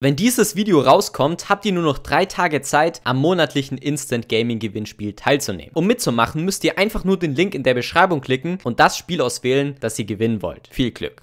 Wenn dieses Video rauskommt, habt ihr nur noch 3 Tage Zeit, am monatlichen Instant Gaming Gewinnspiel teilzunehmen. Um mitzumachen, müsst ihr einfach nur den Link in der Beschreibung klicken und das Spiel auswählen, das ihr gewinnen wollt. Viel Glück!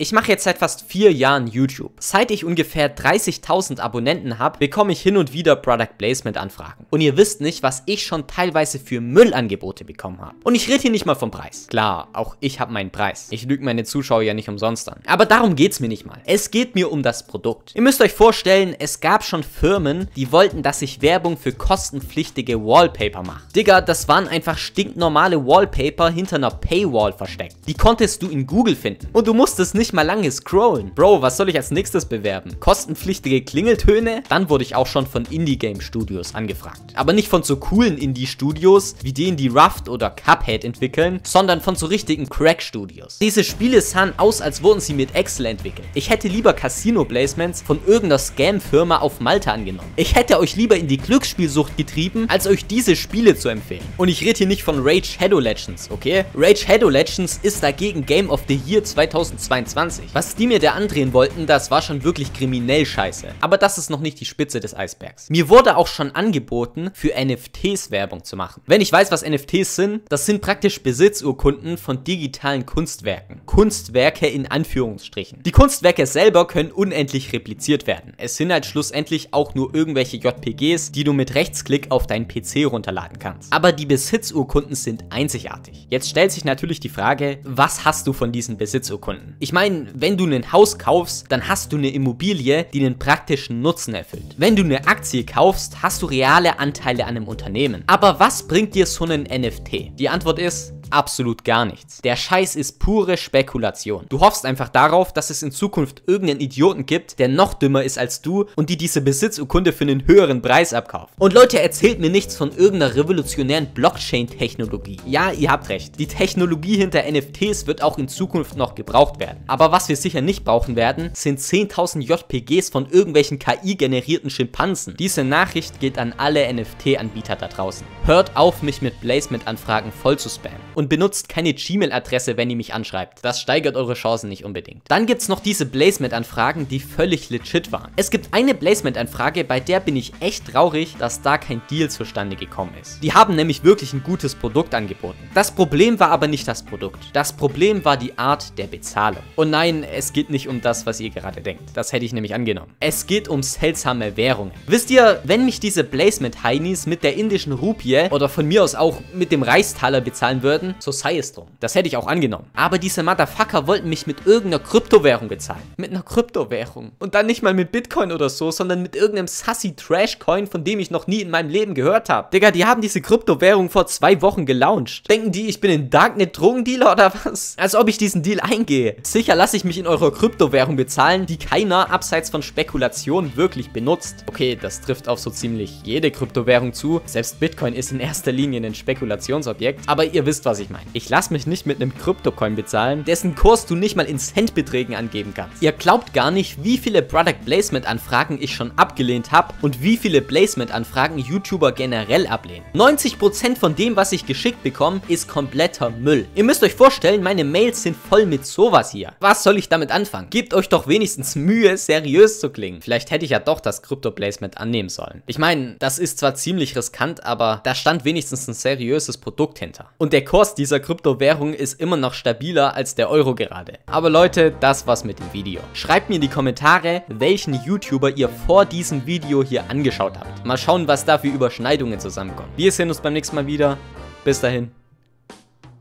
Ich mache jetzt seit fast 4 Jahren YouTube. Seit ich ungefähr 30.000 Abonnenten habe, bekomme ich hin und wieder Product Placement Anfragen. Und ihr wisst nicht, was ich schon teilweise für Müllangebote bekommen habe. Und ich rede hier nicht mal vom Preis. Klar, auch ich habe meinen Preis. Ich lüge meine Zuschauer ja nicht umsonst an. Aber darum geht's mir nicht mal. Es geht mir um das Produkt. Ihr müsst euch vorstellen, es gab schon Firmen, die wollten, dass ich Werbung für kostenpflichtige Wallpaper mache. Digga, das waren einfach stinknormale Wallpaper hinter einer Paywall versteckt. Die konntest du in Google finden. Und du musstest nicht mal lange scrollen. Bro, was soll ich als nächstes bewerben? Kostenpflichtige Klingeltöne? Dann wurde ich auch schon von Indie-Game-Studios angefragt. Aber nicht von so coolen Indie-Studios, wie denen, die Raft oder Cuphead entwickeln, sondern von so richtigen Crack-Studios. Diese Spiele sahen aus, als wurden sie mit Excel entwickelt. Ich hätte lieber Casino-Placements von irgendeiner Scam-Firma auf Malta angenommen. Ich hätte euch lieber in die Glücksspielsucht getrieben, als euch diese Spiele zu empfehlen. Und ich rede hier nicht von Raid Shadow Legends, okay? Raid Shadow Legends ist dagegen Game of the Year 2022. Was die mir da andrehen wollten, das war schon wirklich kriminell scheiße. Aber das ist noch nicht die Spitze des Eisbergs. Mir wurde auch schon angeboten, für NFTs Werbung zu machen. Wenn ich weiß, was NFTs sind, das sind praktisch Besitzurkunden von digitalen Kunstwerken. Kunstwerke in Anführungsstrichen. Die Kunstwerke selber können unendlich repliziert werden. Es sind halt schlussendlich auch nur irgendwelche JPGs, die du mit Rechtsklick auf deinen PC runterladen kannst. Aber die Besitzurkunden sind einzigartig. Jetzt stellt sich natürlich die Frage, was hast du von diesen Besitzurkunden? Ich meine, wenn du ein Haus kaufst, dann hast du eine Immobilie, die einen praktischen Nutzen erfüllt. Wenn du eine Aktie kaufst, hast du reale Anteile an einem Unternehmen. Aber was bringt dir so einen NFT? Die Antwort ist absolut gar nichts. Der Scheiß ist pure Spekulation. Du hoffst einfach darauf, dass es in Zukunft irgendeinen Idioten gibt, der noch dümmer ist als du und die diese Besitzurkunde für einen höheren Preis abkauft. Und Leute, erzählt mir nichts von irgendeiner revolutionären Blockchain-Technologie. Ja, ihr habt recht. Die Technologie hinter NFTs wird auch in Zukunft noch gebraucht werden. Aber was wir sicher nicht brauchen werden, sind 10.000 JPGs von irgendwelchen KI-generierten Schimpansen. Diese Nachricht geht an alle NFT-Anbieter da draußen. Hört auf, mich mit Placement-Anfragen voll zu spammen. Und benutzt keine Gmail-Adresse, wenn ihr mich anschreibt. Das steigert eure Chancen nicht unbedingt. Dann gibt's noch diese Placement-Anfragen, die völlig legit waren. Es gibt eine Placement-Anfrage, bei der bin ich echt traurig, dass da kein Deal zustande gekommen ist. Die haben nämlich wirklich ein gutes Produkt angeboten. Das Problem war aber nicht das Produkt. Das Problem war die Art der Bezahlung. Und nein, es geht nicht um das, was ihr gerade denkt. Das hätte ich nämlich angenommen. Es geht um seltsame Währungen. Wisst ihr, wenn mich diese Placement-Heinis mit der indischen Rupie oder von mir aus auch mit dem Reichstaler bezahlen würden, so sei es drum. Das hätte ich auch angenommen. Aber diese Motherfucker wollten mich mit irgendeiner Kryptowährung bezahlen. Mit einer Kryptowährung. Und dann nicht mal mit Bitcoin oder so, sondern mit irgendeinem Sassy-Trash-Coin, von dem ich noch nie in meinem Leben gehört habe. Digga, die haben diese Kryptowährung vor 2 Wochen gelauncht. Denken die, ich bin ein Darknet-Drogendealer oder was? Als ob ich diesen Deal eingehe. Sicher lasse ich mich in eurer Kryptowährung bezahlen, die keiner abseits von Spekulation wirklich benutzt. Okay, das trifft auf so ziemlich jede Kryptowährung zu. Selbst Bitcoin ist in erster Linie ein Spekulationsobjekt. Aber ihr wisst, was ich meine. Ich lasse mich nicht mit einem Kryptocoin bezahlen, dessen Kurs du nicht mal in Centbeträgen angeben kannst. Ihr glaubt gar nicht, wie viele Product Placement Anfragen ich schon abgelehnt habe und wie viele Placement Anfragen YouTuber generell ablehnen. 90% von dem, was ich geschickt bekomme, ist kompletter Müll. Ihr müsst euch vorstellen, meine Mails sind voll mit sowas hier. Was soll ich damit anfangen? Gebt euch doch wenigstens Mühe, seriös zu klingen. Vielleicht hätte ich ja doch das Krypto-Placement annehmen sollen. Ich meine, das ist zwar ziemlich riskant, aber da stand wenigstens ein seriöses Produkt hinter. Und der Kurs dieser Kryptowährung ist immer noch stabiler als der Euro gerade. Aber Leute, das war's mit dem Video. Schreibt mir in die Kommentare, welchen YouTuber ihr vor diesem Video hier angeschaut habt. Mal schauen, was da für Überschneidungen zusammenkommen. Wir sehen uns beim nächsten Mal wieder. Bis dahin.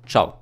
Ciao.